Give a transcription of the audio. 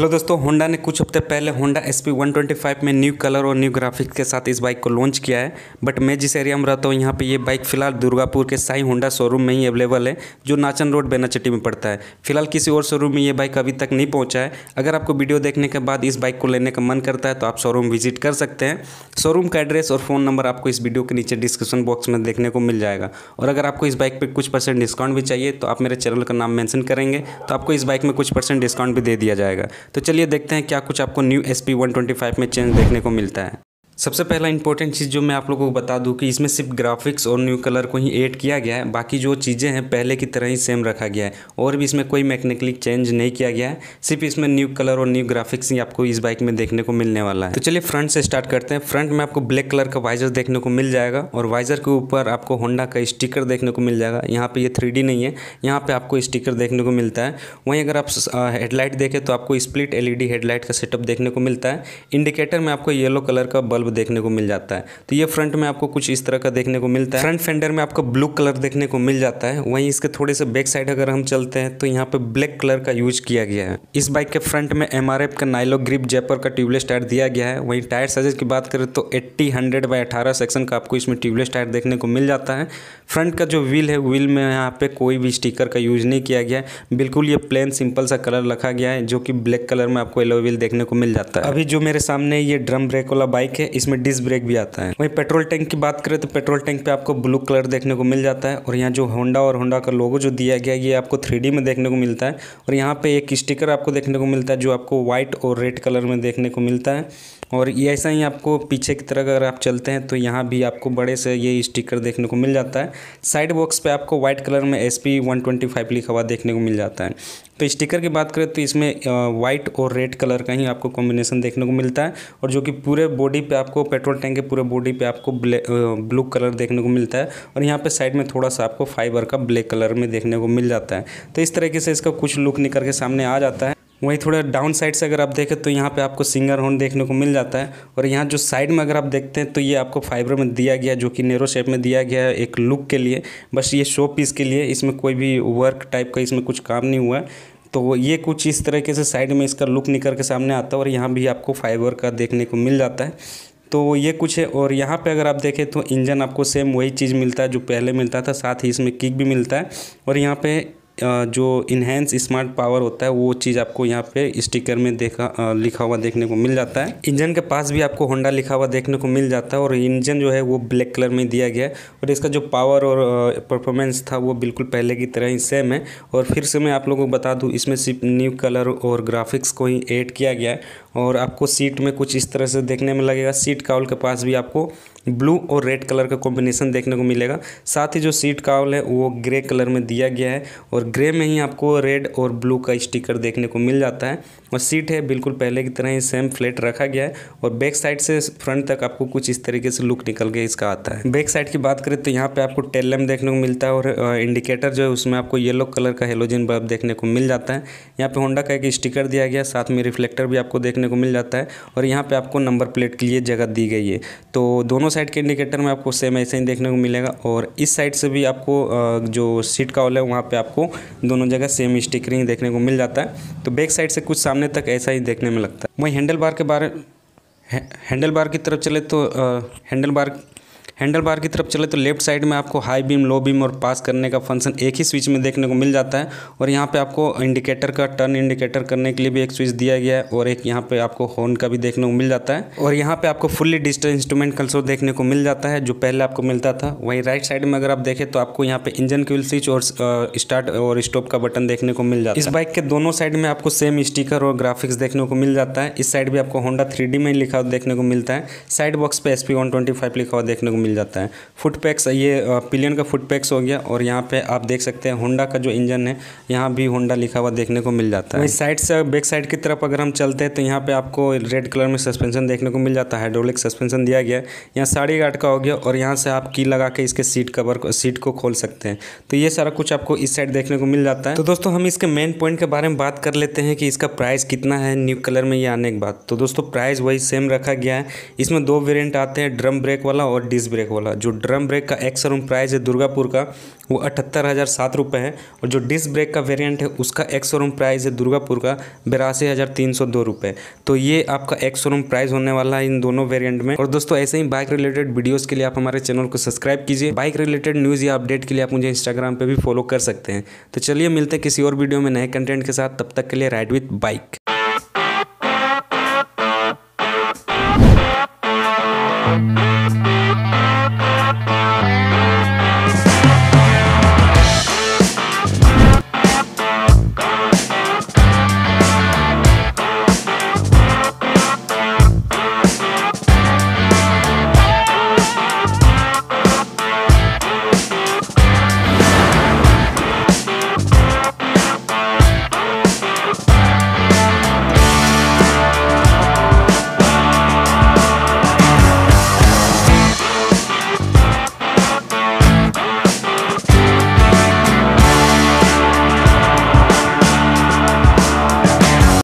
Hello दोस्तों, Honda ने कुछ हफ्ते पहले होंडा SP 125 में न्यू कलर और न्यू ग्राफिक्स के साथ इस बाइक को लॉन्च किया है। बट मैं जिस एरिया में रहता हूँ यहाँ पे ये बाइक फ़िलहाल दुर्गापुर के साई होंडा शोरूम में ही अवेलेबल है, जो नाचन रोड बेनाचट्टी में पड़ता है। फिलहाल किसी और शोरूम में ये बाइक अभी तक नहीं पहुँचा है। अगर आपको वीडियो देखने के बाद इस बाइक को लेने का मन करता है तो आप शोरूम विजिट कर सकते हैं। शोरूम का एड्रेस और फ़ोन नंबर आपको इस वीडियो के नीचे डिस्क्रिप्शन बॉक्स में देखने को मिल जाएगा। और अगर आपको इस बाइक पर कुछ % डिस्काउंट भी चाहिए तो आप मेरे चैनल का नाम मैंशन करेंगे तो आपको इस बाइक में कुछ % डिस्काउंट भी दे दिया जाएगा। तो चलिए देखते हैं क्या कुछ आपको न्यू SP 125 में चेंज देखने को मिलता है। सबसे पहला इंपॉर्टेंट चीज़ जो मैं आप लोगों को बता दूं कि इसमें सिर्फ ग्राफिक्स और न्यू कलर को ही ऐड किया गया है, बाकी जो चीज़ें हैं पहले की तरह ही सेम रखा गया है। और भी इसमें कोई मैकेनिकली चेंज नहीं किया गया है, सिर्फ इसमें न्यू कलर और न्यू ग्राफिक्स ही आपको इस बाइक में देखने को मिलने वाला है। तो चलिए फ्रंट से स्टार्ट करते हैं। फ्रंट में आपको ब्लैक कलर का वाइजर देखने को मिल जाएगा और वाइजर के ऊपर आपको होंडा का स्टिकर देखने को मिल जाएगा। यहाँ पर ये 3D नहीं है, यहाँ पर आपको स्टिकर देखने को मिलता है। वहीं अगर आप हेडलाइट देखें तो आपको स्प्लिट LED हेडलाइट का सेटअप देखने को मिलता है। इंडिकेटर में आपको येलो कलर का बल्ब देखने को मिल जाता है। तो ये फ्रंट में आपको कुछ इस तरह का देखने को मिलता है। फ्रंट फेंडर में आपको ब्लू कलर देखने को मिल जाता है। वहीं इसके थोड़े से बैक साइड अगर हम चलते हैं तो यहाँ पे ब्लैक कलर का यूज किया गया है। इस बाइक के फ्रंट में MRF का नाइलो ग्रिप जयपुर का ट्यूबलेस टायर दिया गया है। वहीं टायर साइज की बात करें तो 80/100/18 सेक्शन का आपको इसमें ट्यूबलेस टायर देखने को मिल जाता है। फ्रंट का जो व्हील है, व्हील में यहाँ पे कोई भी स्टिकर का यूज नहीं किया गया है, बिल्कुल ये प्लेन सिंपल सा कलर रखा गया है, जो कि ब्लैक कलर में आपको एलॉय व्हील देखने को मिल जाता है। अभी जो मेरे सामने ये ड्रम ब्रेक वाला बाइक है, इसमें डिस्क ब्रेक भी आता है। वहीं पेट्रोल टैंक की बात करें तो पेट्रोल टैंक पे आपको ब्लू कलर देखने को मिल जाता है। और यहाँ जो होंडा और होंडा का लोगो जो दिया गया है ये आपको 3D में देखने को मिलता है। और यहाँ पे एक स्टिकर आपको देखने को मिलता है जो आपको व्हाइट और रेड कलर में देखने को मिलता है। और ये ऐसा ही आपको पीछे की तरफ अगर आप चलते हैं तो यहाँ भी आपको बड़े से ये स्टिकर देखने को मिल जाता है। साइड बॉक्स पे आपको व्हाइट कलर में SP 125 लिखा हुआ देखने को मिल जाता है। तो स्टिकर की बात करें तो इसमें व्हाइट और रेड कलर का ही आपको कॉम्बिनेशन देखने को मिलता है। और जो कि पूरे बॉडी पे आपको पेट्रोल टैंक के पूरे बॉडी पे आपको ब्लू कलर देखने को मिलता है। और यहाँ पे साइड में थोड़ा सा आपको फाइबर का ब्लैक कलर में देखने को मिल जाता है। तो इस तरीके से इसका कुछ लुक निकल के सामने आ जाता है। वहीं थोड़ा डाउन साइड से अगर आप देखें तो यहाँ पे आपको सिंगर हॉर्न देखने को मिल जाता है। और यहाँ जो साइड में अगर आप देखते हैं तो ये आपको फाइबर में दिया गया है, जो कि नेरो शेप में दिया गया है एक लुक के लिए, बस ये शो पीस के लिए। इसमें कोई भी वर्क टाइप का इसमें कुछ काम नहीं हुआ है। तो ये कुछ इस तरीके से साइड में इसका लुक निकल के सामने आता है। और यहाँ भी आपको फाइबर का देखने को मिल जाता है। तो ये कुछ है। और यहाँ पे अगर आप देखें तो इंजन आपको सेम वही चीज़ मिलता है जो पहले मिलता था, साथ ही इसमें किक भी मिलता है। और यहाँ पे जो इन्हेंस स्मार्ट पावर होता है वो चीज़ आपको यहाँ पे स्टिकर में लिखा हुआ देखने को मिल जाता है। इंजन के पास भी आपको होंडा लिखा हुआ देखने को मिल जाता है। और इंजन जो है वो ब्लैक कलर में दिया गया है। और इसका जो पावर और परफॉर्मेंस था वो बिल्कुल पहले की तरह ही सेम है। और फिर से मैं आप लोगों को बता दूँ, इसमें सिर्फ न्यू कलर और ग्राफिक्स को ही ऐड किया गया है। और आपको सीट में कुछ इस तरह से देखने में लगेगा। सीट काउल के पास भी आपको ब्लू और रेड कलर का कॉम्बिनेशन देखने को मिलेगा। साथ ही जो सीट काउल है वो ग्रे कलर में दिया गया है और ग्रे में ही आपको रेड और ब्लू का स्टिकर देखने को मिल जाता है। और सीट है बिल्कुल पहले की तरह ही सेम फ्लैट रखा गया है। और बैक साइड से फ्रंट तक आपको कुछ इस तरीके से लुक निकल के इसका आता है। बैक साइड की बात करें तो यहाँ पे आपको टेल लैम्प देखने को मिलता है। और इंडिकेटर जो है उसमें आपको येलो कलर का हेलोजन बल्ब देखने को मिल जाता है। यहाँ पे होंडा का एक स्टिकर दिया गया, साथ में रिफ्लेक्टर भी आपको देखने को मिल जाता है। और यहाँ पे आपको नंबर प्लेट के लिए जगह दी गई है। तो दोनों साइड के इंडिकेटर में आपको सेम ऐसे ही देखने को मिलेगा। और इस साइड से भी आपको जो सीट काउल है वहाँ पर आपको दोनों जगह सेम स्टिकरिंग देखने को मिल जाता है। तो बैक साइड से कुछ सामने तक ऐसा ही देखने में लगता है। वहीं हैंडल बार की तरफ चले तो लेफ्ट साइड में आपको हाई बीम, लो बीम और पास करने का फंक्शन एक ही स्विच में देखने को मिल जाता है। और यहाँ पे आपको इंडिकेटर का टर्न इंडिकेटर करने के लिए भी एक स्विच दिया गया है। और एक यहाँ पे आपको हॉर्न का भी देखने को मिल जाता है। और यहाँ पे आपको फुल्ली डिजिटल इंस्ट्रूमेंट कंसोल देखने को मिल जाता है, जो पहले आपको मिलता था। वहीं राइट साइड में अगर आप देखें तो आपको यहाँ पे इंजन की स्विच और स्टार्ट और स्टॉप का बटन देखने को मिल जाता है। इस बाइक के दोनों साइड में आपको सेम स्टिकर और ग्राफिक्स देखने को मिल जाता है। इस साइड भी आपको होंडा 3D में लिखा हुआ देखने को मिलता है। साइड बॉक्स पे SP 125 लिखा हुआ देखने को मिल जाता है। फुट पैक्स, ये पिलियन का फुट पैक्स हो गया। और यहाँ पे आप देख सकते हैं होंडा का जो इंजन है यहाँ भी होंडा लिखा हुआ देखने को मिल जाता है। वहीं साइड से बैक साइड की तरफ अगर हम चलते हैं तो यहाँ पे आपको रेड कलर में सस्पेंशन देखने को मिल जाता है। हाइड्रोलिक सस्पेंशन दिया गया है। यहाँ 8.5 का हो गया। और यहाँ से आप की लगा के इसके सीट को खोल सकते हैं। तो ये सारा कुछ आपको इस साइड देखने को मिल जाता है। तो दोस्तों हम इसके मेन पॉइंट के बारे में बात कर लेते हैं कि इसका प्राइस कितना है न्यू कलर में ये आने के बाद। तो दोस्तों प्राइस वही सेम रखा गया है। इसमें 2 वेरियंट आते हैं, ड्रम ब्रेक वाला और डिस्क ब्रेक ब्रेक वाला। जो ड्रम ब्रेक का एक्स शोरूम प्राइस है दुर्गापुर का वो 78,007 रुपये है, और जो डिस्क ब्रेक का वेरिएंट है उसका एक्स शोरूम प्राइस है दुर्गापुर का 82,302 रुपये। तो ये आपका एक्स शोरूम प्राइस होने वाला है इन दोनों वेरिएंट में। और दोस्तों ऐसे ही बाइक रिलेटेड वीडियोज़ के लिए आप हमारे चैनल को सब्सक्राइब कीजिए। बाइक रिलेटेड न्यूज़ या अपडेट के लिए आप मुझे इंस्टाग्राम पर भी फॉलो कर सकते हैं। तो चलिए मिलते हैं किसी और वीडियो में नए कंटेंट के साथ, तब तक के लिए राइड विथ बाइक।